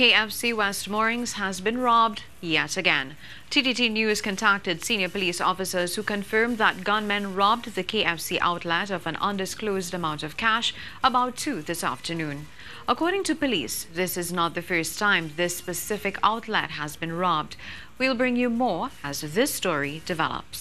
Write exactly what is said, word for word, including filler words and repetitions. K F C West Moorings has been robbed yet again. T T T News contacted senior police officers who confirmed that gunmen robbed the K F C outlet of an undisclosed amount of cash about two this afternoon. According to police, this is not the first time this specific outlet has been robbed. We'll bring you more as this story develops.